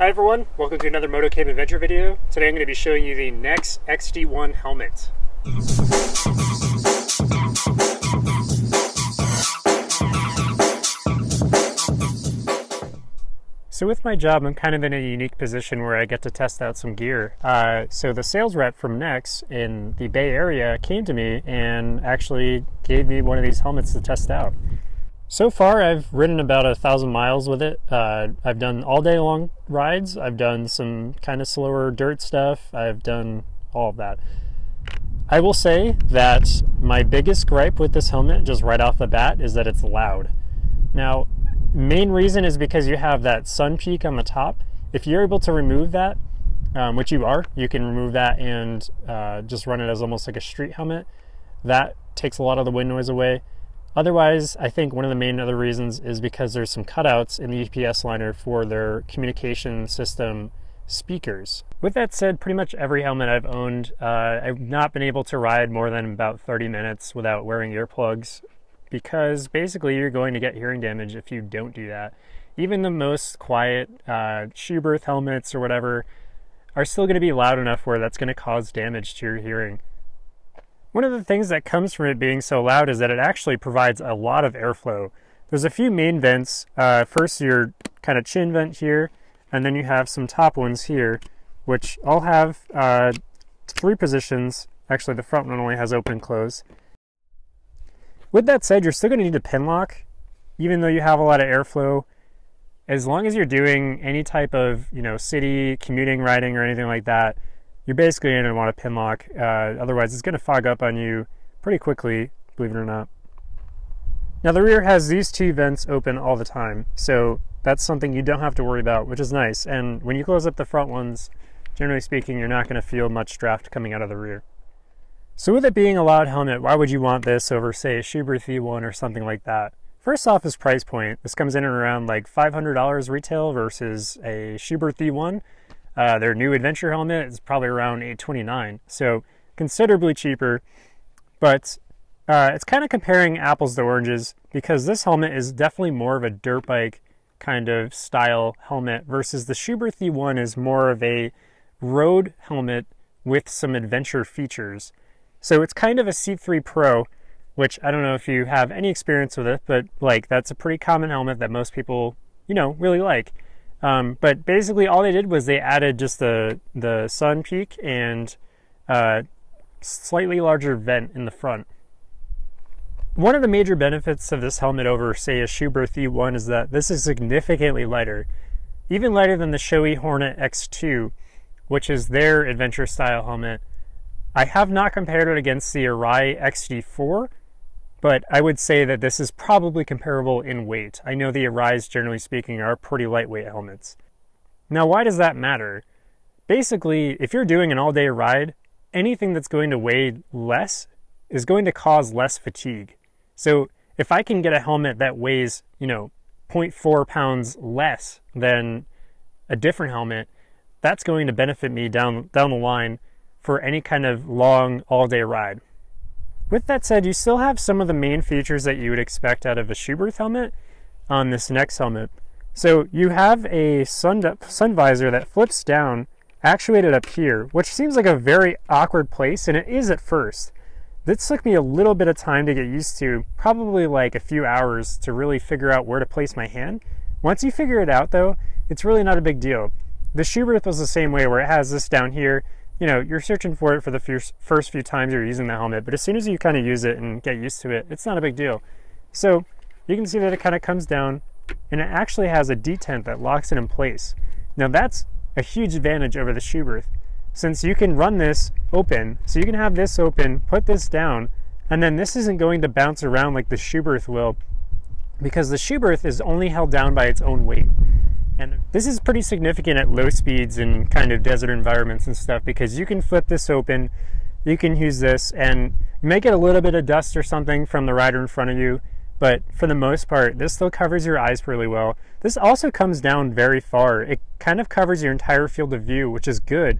Hi everyone, welcome to another Motocamp Adventure video. Today I'm going to be showing you the Nexx XD1 helmet. So with my job, I'm kind of in a unique position where I get to test out some gear. So the sales rep from Nexx in the Bay Area came to me and actually gave me one of these helmets to test out. So far, I've ridden about 1,000 miles with it. I've done all day long rides. I've done some kind of slower dirt stuff. I've done all of that. I will say that my biggest gripe with this helmet, just right off the bat, is that it's loud. Now, main reason is because you have that sun peak on the top. If you're able to remove that, which you are, you can remove that and just run it as almost like a street helmet. That takes a lot of the wind noise away. Otherwise, I think one of the main other reasons is because there's some cutouts in the UPS liner for their communication system speakers. With that said, pretty much every helmet I've owned, I've not been able to ride more than about 30 minutes without wearing earplugs, because basically you're going to get hearing damage if you don't do that. Even the most quiet Schuberth helmets or whatever are still going to be loud enough where that's going to cause damage to your hearing. One of the things that comes from it being so loud is that it actually provides a lot of airflow. There's a few main vents. First, your kind of chin vent here, and then you have some top ones here, which all have 3 positions. Actually, the front one only has open and close. With that said, you're still going to need a pin lock, even though you have a lot of airflow. As long as you're doing any type of, you know, city commuting, riding, or anything like that, you're basically going to want a pin lock, otherwise it's going to fog up on you pretty quickly, believe it or not. Now the rear has these 2 vents open all the time, so that's something you don't have to worry about, which is nice. And when you close up the front ones, generally speaking, you're not going to feel much draft coming out of the rear. So with it being a loud helmet, why would you want this over, say, a Schuberth E1 or something like that? First off is price point. This comes in at around like $500 retail versus a Schuberth E1. Their new adventure helmet is probably around $829, so considerably cheaper. But it's kind of comparing apples to oranges, because this helmet is definitely more of a dirt bike kind of style helmet, versus the Schuberth E1 is more of a road helmet with some adventure features. So it's kind of a C3 Pro, which I don't know if you have any experience with it, but like that's a pretty common helmet that most people, you know, really like. But basically all they did was they added just the sun peak and slightly larger vent in the front. One of the major benefits of this helmet over, say, a Schuberth E1 is that this is significantly lighter. Even lighter than the Shoei Hornet X2, which is their adventure style helmet. I have not compared it against the Arai XD4, but I would say that this is probably comparable in weight. I know the Arais, generally speaking, are pretty lightweight helmets. Now, why does that matter? Basically, if you're doing an all-day ride, anything that's going to weigh less is going to cause less fatigue. So if I can get a helmet that weighs, you know, 0.4 pounds less than a different helmet, that's going to benefit me down the line for any kind of long all-day ride. With that said, you still have some of the main features that you would expect out of a Schuberth helmet on this Nexx helmet. So you have a sun visor that flips down, actuated up here, which seems like a very awkward place, and it is at first. This took me a little bit of time to get used to, probably like a few hours to really figure out where to place my hand. Once you figure it out though, it's really not a big deal. The Schuberth was the same way, where it has this down here. You know, you're searching for it for the first few times you're using the helmet, but as soon as you kind of use it and get used to it, it's not a big deal. So you can see that it kind of comes down, and it actually has a detent that locks it in place. Now that's a huge advantage over the Schuberth, since you can run this open, so you can have this open, put this down, and then this isn't going to bounce around like the Schuberth will, because the Schuberth is only held down by its own weight. And this is pretty significant at low speeds and kind of desert environments and stuff, because you can flip this open, you can use this, and you may get a little bit of dust or something from the rider in front of you, but for the most part, this still covers your eyes really well. This also comes down very far. It kind of covers your entire field of view, which is good.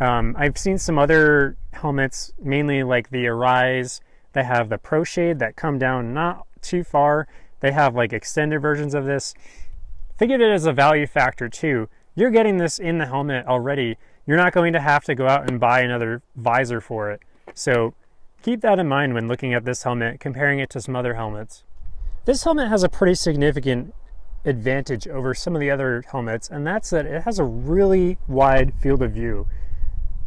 I've seen some other helmets, mainly like the Arais, that have the Pro Shade, that come down not too far. They have like extended versions of this. Think of it as a value factor too. you're getting this in the helmet already. You're not going to have to go out and buy another visor for it. So keep that in mind when looking at this helmet, comparing it to some other helmets. This helmet has a pretty significant advantage over some of the other helmets, and that's that it has a really wide field of view.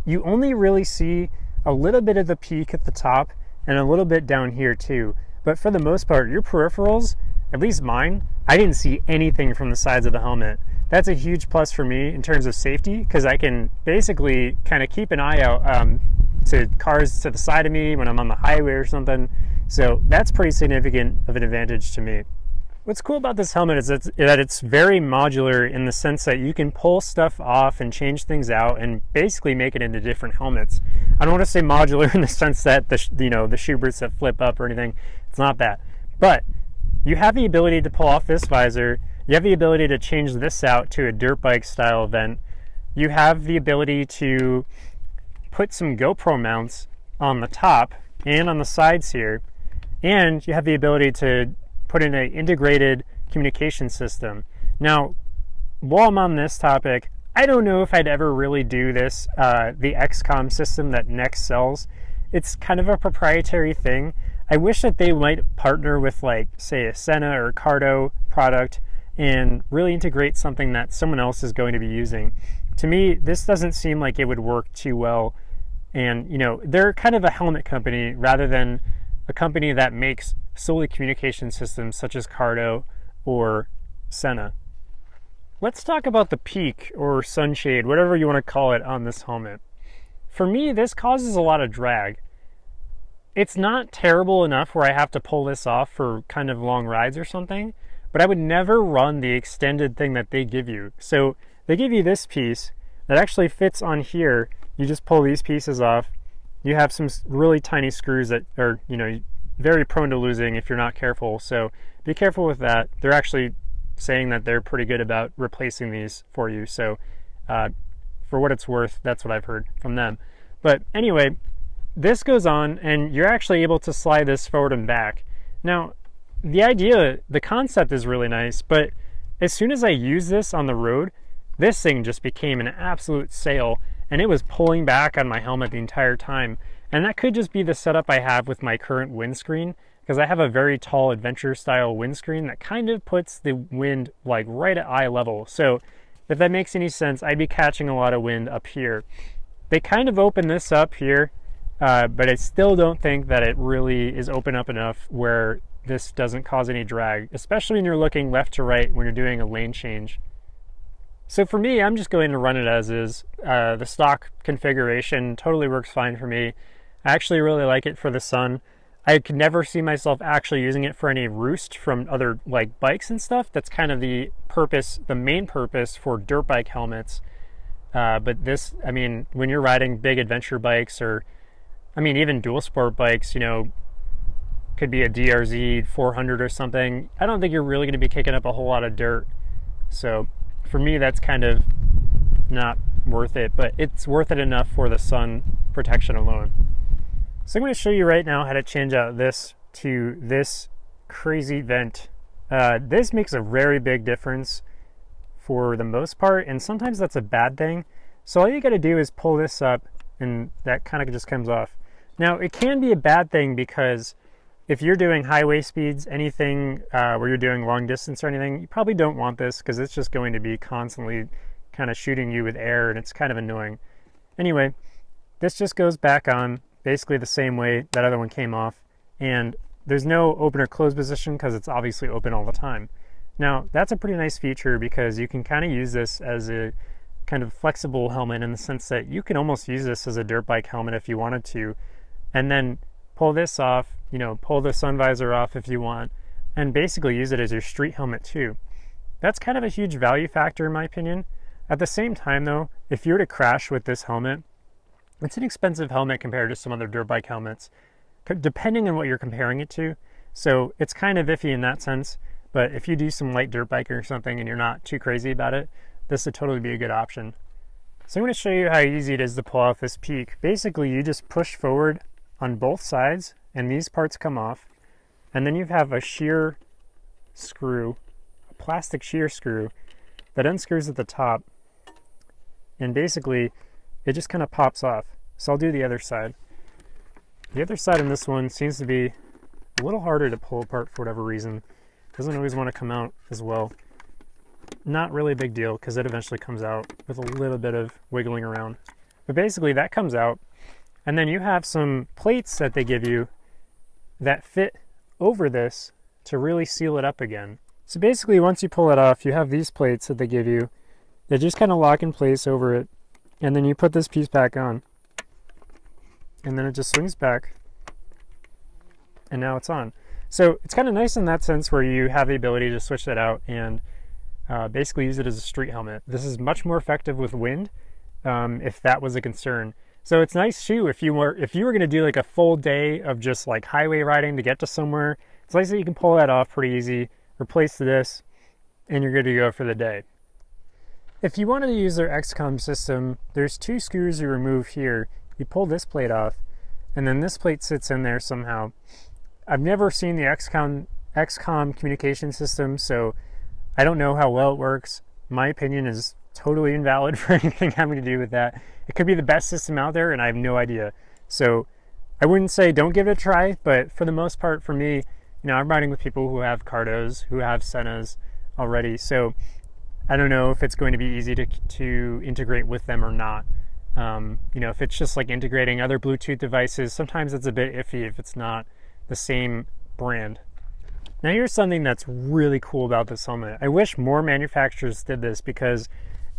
You only really see a little bit of the peak at the top and a little bit down here too. But for the most part, your peripherals, at least mine, I didn't see anything from the sides of the helmet. That's a huge plus for me in terms of safety, because I can basically kind of keep an eye out to cars to the side of me when I'm on the highway or something. So that's pretty significant of an advantage to me. What's cool about this helmet is that it's very modular in the sense that you can pull stuff off and change things out and basically make it into different helmets. I don't want to say modular in the sense that the Schuberths that flip up or anything. It's not that. But you have the ability to pull off this visor. You have the ability to change this out to a dirt bike style event. You have the ability to put some GoPro mounts on the top and on the sides here. And you have the ability to put in an integrated communication system. Now, while I'm on this topic, I don't know if I'd ever really do this, the XCOM system that Nexx sells. It's kind of a proprietary thing. I wish that they might partner with, like, say, a Sena or Cardo product and really integrate something that someone else is going to be using. To me, this doesn't seem like it would work too well. And, you know, they're kind of a helmet company rather than a company that makes solely communication systems such as Cardo or Sena. Let's talk about the peak or sunshade, whatever you want to call it, on this helmet. For me, this causes a lot of drag. It's not terrible enough where I have to pull this off for kind of long rides or something, but I would never run the extended thing that they give you. So they give you this piece that actually fits on here. You just pull these pieces off. You have some really tiny screws that are, you know, very prone to losing if you're not careful, so be careful with that. They're actually saying that they're pretty good about replacing these for you, so for what it's worth, that's what I've heard from them. But anyway, this goes on and you're actually able to slide this forward and back. Now, the concept is really nice, but as soon as I used this on the road, this thing just became an absolute sail, and it was pulling back on my helmet the entire time. And that could just be the setup I have with my current windscreen, because I have a very tall adventure style windscreen that kind of puts the wind like right at eye level. So if that makes any sense, I'd be catching a lot of wind up here. They kind of open this up here, but I still don't think that it really is open up enough where this doesn't cause any drag, especially when you're looking left to right when you're doing a lane change. So for me, I'm just going to run it as is. The stock configuration totally works fine for me. I actually really like it for the sun. I could never see myself actually using it for any roost from other like bikes and stuff. That's kind of the purpose, the main purpose for dirt bike helmets. But this, I mean, when you're riding big adventure bikes or, I mean, even dual sport bikes, you know, could be a DRZ 400 or something, I don't think you're really going to be kicking up a whole lot of dirt. So for me, that's kind of not worth it, but it's worth it enough for the sun protection alone. So I'm going to show you right now how to change out this to this crazy vent. This makes a very big difference for the most part, and sometimes that's a bad thing. So all you got to do is pull this up, and that kind of just comes off. Now, it can be a bad thing because if you're doing highway speeds, anything where you're doing long distance or anything, you probably don't want this because it's just going to be constantly kind of shooting you with air, and it's kind of annoying. Anyway, this just goes back on basically the same way that other one came off, and there's no open or closed position because it's obviously open all the time. Now, that's a pretty nice feature because you can kind of use this as a kind of flexible helmet in the sense that you can almost use this as a dirt bike helmet if you wanted to, and then pull this off, you know, pull the sun visor off if you want, and basically use it as your street helmet too. That's kind of a huge value factor in my opinion. At the same time though, if you were to crash with this helmet, it's an expensive helmet compared to some other dirt bike helmets, depending on what you're comparing it to. So it's kind of iffy in that sense, but if you do some light dirt biking or something and you're not too crazy about it, this would totally be a good option. So I'm going to show you how easy it is to pull off this peak. Basically, you just push forward on both sides and these parts come off, and then you have a shear screw, a plastic shear screw that unscrews at the top, and basically it just kind of pops off. So I'll do the other side. The other side on this one seems to be a little harder to pull apart for whatever reason. Doesn't always want to come out as well. Not really a big deal because it eventually comes out with a little bit of wiggling around. But basically that comes out, and then you have some plates that they give you that fit over this to really seal it up again. So basically once you pull it off, you have these plates that they give you that just kind of lock in place over it, and then you put this piece back on. And then it just swings back, and now it's on. So it's kind of nice in that sense where you have the ability to switch that out and basically use it as a street helmet. This is much more effective with wind, if that was a concern. So it's nice too if you were going to do like a full day of just like highway riding to get to somewhere. It's nice that you can pull that off pretty easy, replace this, and you're good to go for the day. If you wanted to use their XCOM system, there's two screws you remove here. You pull this plate off, and then this plate sits in there somehow. I've never seen the XCOM communication system, so I don't know how well it works. My opinion is totally invalid for anything having to do with that. It could be the best system out there, and I have no idea. So I wouldn't say don't give it a try, but for the most part, for me, you know, I'm riding with people who have Cardos, who have Senas already, so I don't know if it's going to be easy to integrate with them or not. You know, if it's just like integrating other Bluetooth devices, sometimes it's a bit iffy if it's not the same brand. Now here's something that's really cool about this helmet. I wish more manufacturers did this because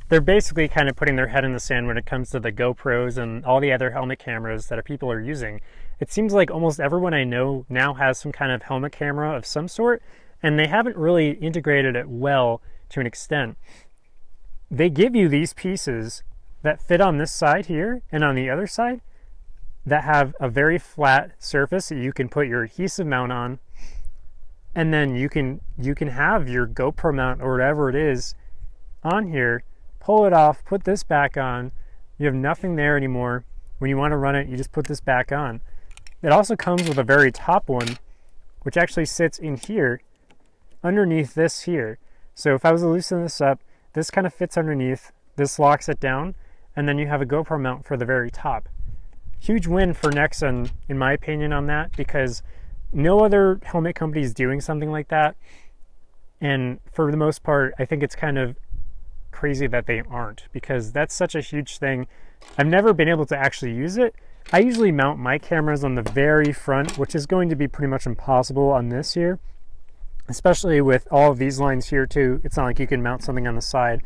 they're basically kind of putting their head in the sand when it comes to the GoPros and all the other helmet cameras that people are using. It seems like almost everyone I know now has some kind of helmet camera of some sort, and they haven't really integrated it well to an extent. They give you these pieces that fit on this side here and on the other side that have a very flat surface that you can put your adhesive mount on, and then you can have your GoPro mount or whatever it is on here, pull it off, put this back on. You have nothing there anymore. When you want to run it, you just put this back on. It also comes with a very top one, which actually sits in here underneath this here. So if I was to loosen this up, this kind of fits underneath, this locks it down, and then you have a GoPro mount for the very top. Huge win for Nexx, in my opinion, on that, because no other helmet company is doing something like that. And for the most part, I think it's kind of crazy that they aren't, because that's such a huge thing. I've never been able to actually use it. I usually mount my cameras on the very front, which is going to be pretty much impossible on this here, especially with all of these lines here too. It's not like you can mount something on the side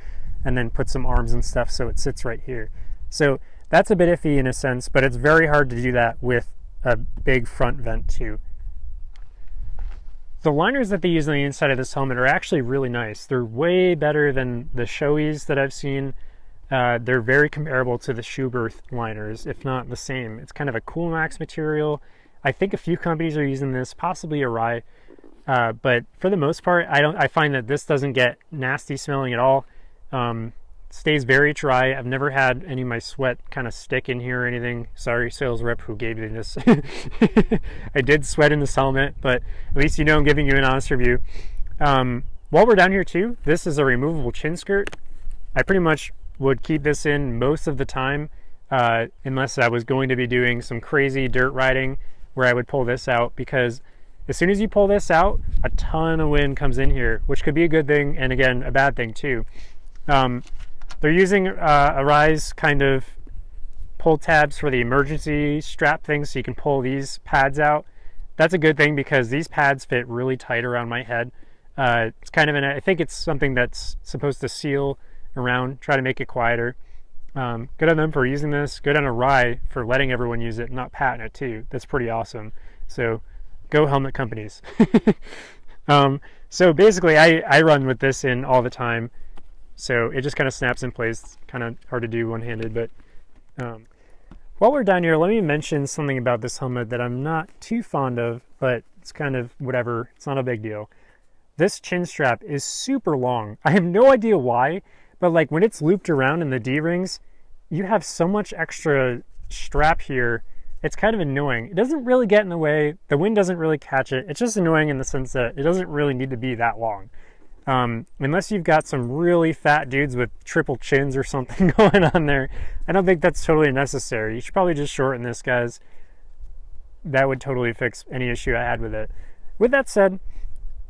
and then put some arms and stuff so it sits right here. So that's a bit iffy in a sense, but it's very hard to do that with a big front vent too. The liners that they use on the inside of this helmet are actually really nice. They're way better than the Shoeis that I've seen. They're very comparable to the Schuberth liners, if not the same. It's kind of a Coolmax material. I think a few companies are using this, possibly Arai, but for the most part, I find that this doesn't get nasty smelling at all. Stays very dry. I've never had any of my sweat kind of stick in here or anything. Sorry, sales rep who gave me this. I did sweat in this helmet, but at least you know I'm giving you an honest review. While we're down here too, this is a removable chin skirt. I pretty much would keep this in most of the time, unless I was going to be doing some crazy dirt riding where I would pull this out, because as soon as you pull this out, a ton of wind comes in here, which could be a good thing and again, a bad thing too. They're using Arai's kind of pull tabs for the emergency strap thing, so you can pull these pads out. That's a good thing because these pads fit really tight around my head. It's kind of I think it's something that's supposed to seal around, try to make it quieter. Good on them for using this. Good on Arai for letting everyone use it, not patent it too. That's pretty awesome. So go helmet companies. So basically I run with this in all the time. So it just kind of snaps in place. It's kind of hard to do one-handed, but while we're down here, let me mention something about this helmet that I'm not too fond of, but it's kind of whatever. It's not a big deal. This chin strap is super long. I have no idea why, but like when it's looped around in the D-rings, you have so much extra strap here. It's kind of annoying. It doesn't really get in the way. The wind doesn't really catch it. It's just annoying in the sense that it doesn't really need to be that long. Unless you've got some really fat dudes with triple chins or something going on there, I don't think that's totally necessary. You should probably just shorten this, guys. That would totally fix any issue I had with it. With that said,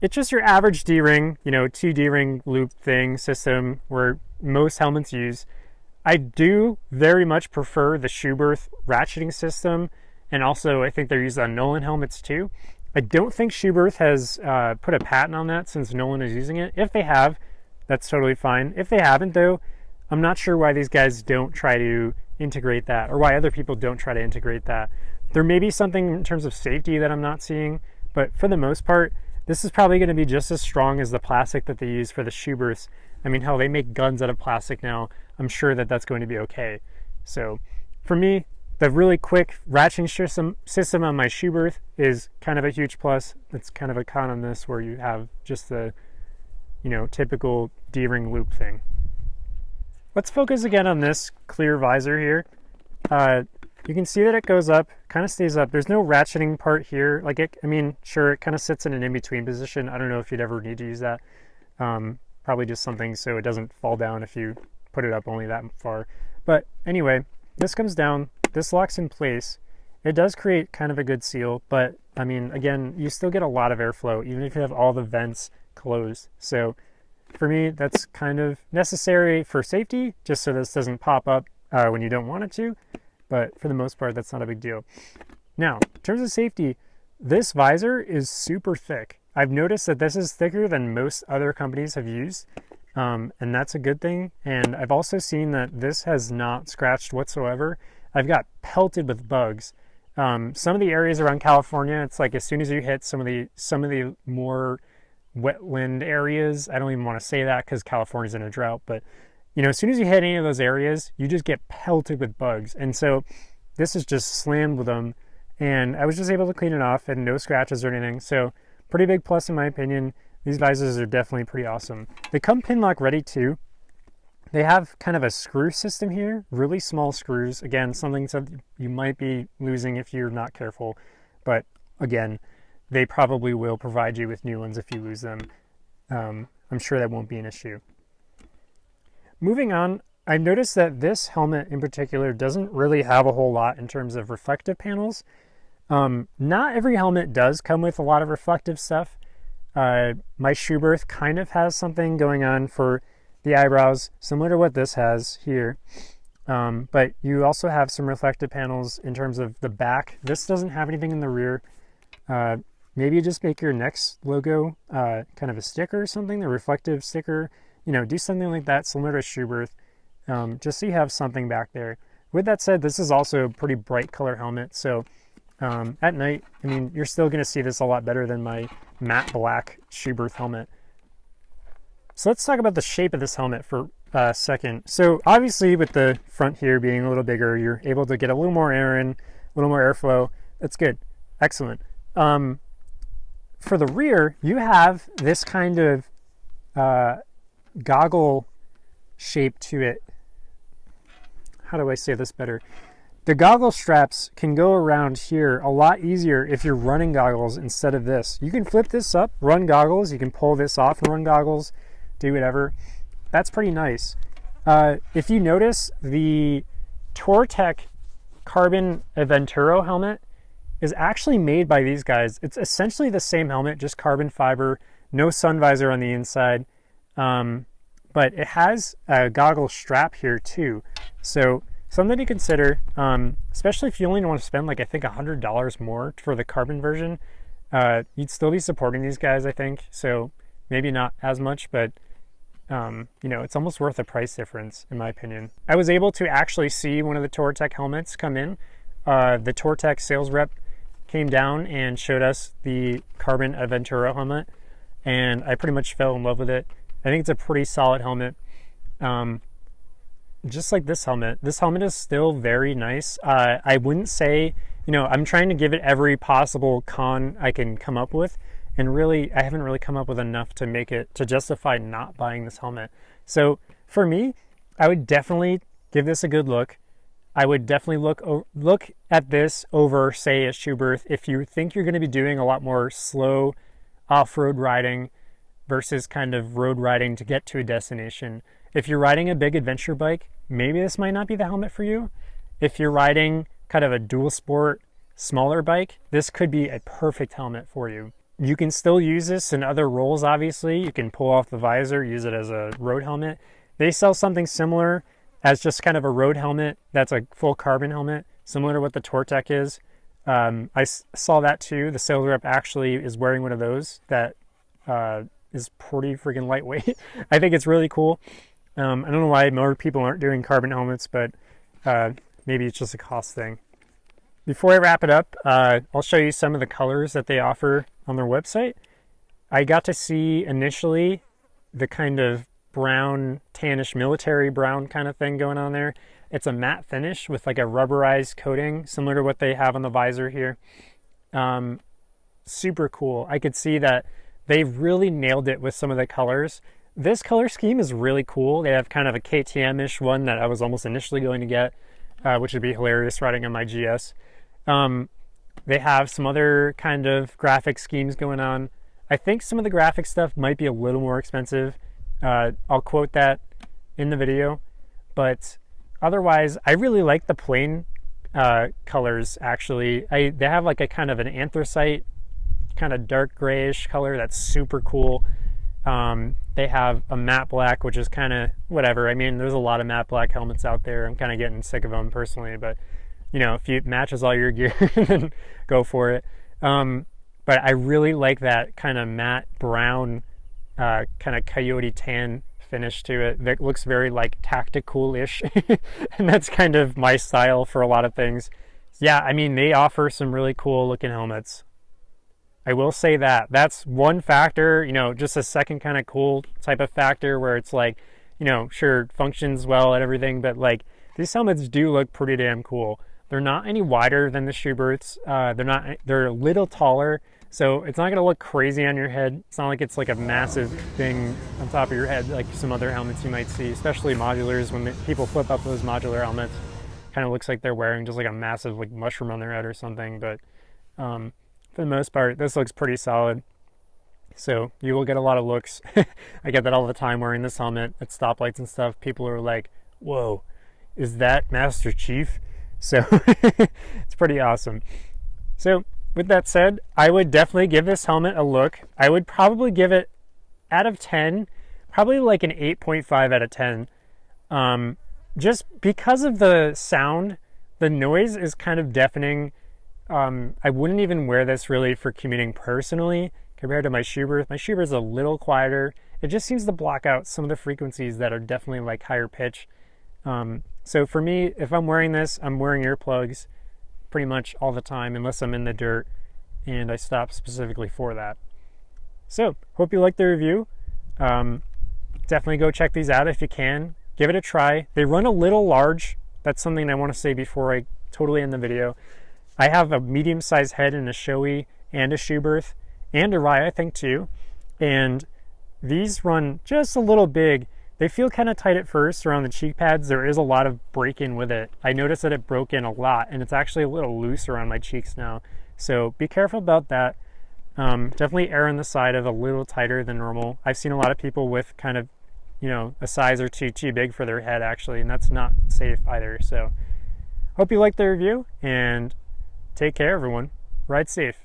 it's just your average D-ring, you know, two D-ring loop thing system where most helmets use. I do very much prefer the Schuberth ratcheting system, and also I think they're used on Nolan helmets too. I don't think Schuberth has put a patent on that since Nolan is using it. If they have, that's totally fine. If they haven't though, I'm not sure why these guys don't try to integrate that, or why other people don't try to integrate that. There may be something in terms of safety that I'm not seeing, but for the most part, this is probably going to be just as strong as the plastic that they use for the Schuberths. I mean, hell, they make guns out of plastic now. I'm sure that that's going to be okay. So for me, the really quick ratcheting system on my Schuberth is kind of a huge plus. It's kind of a con on this, where you have just the, you know, typical D-ring loop thing. Let's focus again on this clear visor here. You can see that it goes up, kind of stays up. There's no ratcheting part here. Like, I mean, sure, it kind of sits in an in-between position. I don't know if you'd ever need to use that. Probably just something so it doesn't fall down if you put it up only that far. But anyway, this comes down. This locks in place. It does create kind of a good seal, but I mean, again, you still get a lot of airflow, even if you have all the vents closed. So for me, that's kind of necessary for safety, just so this doesn't pop up when you don't want it to. But for the most part, that's not a big deal. Now, in terms of safety, this visor is super thick. I've noticed that this is thicker than most other companies have used, and that's a good thing. And I've also seen that this has not scratched whatsoever. I've got pelted with bugs. Some of the areas around California, it's like as soon as you hit some of the more wetland areas, I don't even want to say that because California's in a drought, but you know, as soon as you hit any of those areas, you just get pelted with bugs. And so this is just slammed with them, and I was just able to clean it off and no scratches or anything. So pretty big plus in my opinion. These visors are definitely pretty awesome. They come pin lock ready too. They have kind of a screw system here, really small screws. Again, something that you might be losing if you're not careful, but again, they probably will provide you with new ones if you lose them. I'm sure that won't be an issue. Moving on, I noticed that this helmet in particular doesn't really have a whole lot in terms of reflective panels. Not every helmet does come with a lot of reflective stuff. My Schuberth kind of has something going on for the eyebrows, similar to what this has here. But you also have some reflective panels in terms of the back. This doesn't have anything in the rear. Maybe just make your Nexx logo kind of a sticker or something, the reflective sticker, you know, do something like that, similar to Schuberth, just so you have something back there. With that said, this is also a pretty bright color helmet. So at night, I mean, you're still gonna see this a lot better than my matte black Schuberth helmet. So let's talk about the shape of this helmet for a second. So obviously with the front here being a little bigger, you're able to get a little more air in, a little more airflow. That's good, excellent. For the rear, you have this kind of goggle shape to it. How do I say this better? The goggle straps can go around here a lot easier if you're running goggles instead of this. You can flip this up, run goggles. You can pull this off and run goggles. Do whatever. That's pretty nice. If you notice, the Touratech Carbon Aventuro helmet is actually made by these guys. It's essentially the same helmet, just carbon fiber, no sun visor on the inside, but it has a goggle strap here too. So something to consider, especially if you only want to spend like I think $100 more for the carbon version. You'd still be supporting these guys, I think. So maybe not as much, but you know, it's almost worth the price difference in my opinion. I was able to actually see one of the Touratech helmets come in. The Touratech sales rep came down and showed us the Carbon Aventuro helmet, and I pretty much fell in love with it. I think it's a pretty solid helmet. Just like this helmet is still very nice. I wouldn't say, you know, I'm trying to give it every possible con I can come up with, and really, I haven't really come up with enough to make it to justify not buying this helmet. So for me, I would definitely give this a good look. I would definitely look at this over, say, a Schuberth if you think you're going to be doing a lot more slow off-road riding. versus kind of road riding to get to a destination. If you're riding a big adventure bike, maybe this might not be the helmet for you. If you're riding kind of a dual sport, smaller bike, this could be a perfect helmet for you. You can still use this in other roles, obviously. You can pull off the visor, use it as a road helmet. They sell something similar as just kind of a road helmet that's a full carbon helmet, similar to what the Touratech is. I saw that too. The sales rep actually is wearing one of those that is pretty freaking lightweight. I think it's really cool. I don't know why more people aren't doing carbon helmets, but maybe it's just a cost thing. Before I wrap it up, I'll show you some of the colors that they offer on their website. I got to see initially the kind of brown, tannish, military brown kind of thing going on there. It's a matte finish with like a rubberized coating, similar to what they have on the visor here. Super cool. I could see that they've really nailed it with some of the colors. This color scheme is really cool. They have kind of a KTM-ish one that I was almost initially going to get, which would be hilarious riding on my GS. They have some other kind of graphic schemes going on. I think some of the graphic stuff might be a little more expensive. I'll quote that in the video, but otherwise, I really like the plain colors, actually. They have like a kind of an anthracite, kind of dark grayish color that's super cool. They have a matte black, which is kind of whatever. I mean, there's a lot of matte black helmets out there. I'm kind of getting sick of them personally, but you know, if it matches all your gear, then go for it. But I really like that kind of matte brown, kind of coyote tan finish to it that looks very like tactical-ish. And that's kind of my style for a lot of things. Yeah, I mean, they offer some really cool looking helmets. I will say that that's one factor, you know, just a second kind of cool type of factor where it's like, you know, sure, functions well and everything, but like these helmets do look pretty damn cool. They're not any wider than the Schuberths. They're a little taller, so it's not going to look crazy on your head. It's not like it's like a massive thing on top of your head like some other helmets you might see, especially modulars. When people flip up those modular helmets, kind of looks like they're wearing just like a massive like mushroom on their head or something, but for the most part, this looks pretty solid. So you will get a lot of looks. I get that all the time wearing this helmet at stoplights and stuff. People are like, whoa, is that Master Chief? So it's pretty awesome. So with that said, I would definitely give this helmet a look. I would probably give it out of 10, probably like an 8.5 out of 10. Just because of the sound, the noise is kind of deafening. I wouldn't even wear this really for commuting personally compared to my Schuberth. My Schuberth is a little quieter. It just seems to block out some of the frequencies that are definitely like higher pitch. So for me, if I'm wearing this, I'm wearing earplugs pretty much all the time unless I'm in the dirt and I stop specifically for that. So hope you liked the review. Definitely go check these out if you can. Give it a try. They run a little large. That's something I want to say before I totally end the video. I have a medium-sized head in a Shoei and a Schuberth and a Arai, I think, too. And these run just a little big. They feel kind of tight at first around the cheek pads. There is a lot of break-in with it. I noticed that it broke in a lot, and it's actually a little loose around my cheeks now. So be careful about that. Definitely err on the side of a little tighter than normal. I've seen a lot of people with kind of, you know, a size or two too big for their head, actually, and that's not safe either. So hope you liked the review, and take care, everyone. Ride safe.